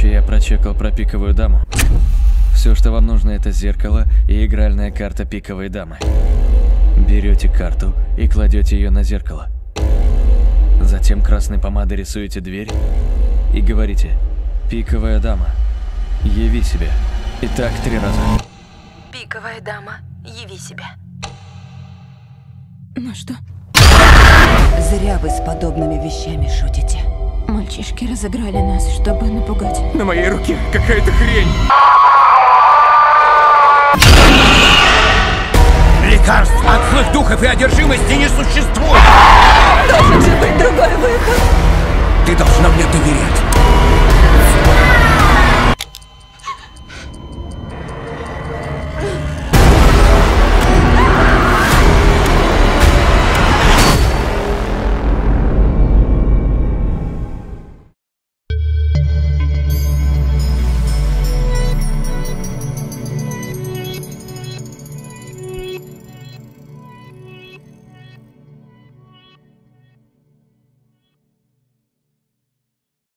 Короче, я прочекал про пиковую даму. Все, что вам нужно, это зеркало и игральная карта пиковой дамы. Берете карту и кладете ее на зеркало. Затем красной помадой рисуете дверь и говорите: «Пиковая дама, яви себя». И так 3 раза. Пиковая дама, яви себя. Ну что? Зря вы с подобными вещами шутите. Мальчишки разыграли нас, чтобы напугать. На моей руке какая-то хрень. Лекарств от злых духов и одержимости не существует. Должен же быть другой выход. Ты должна мне доверять.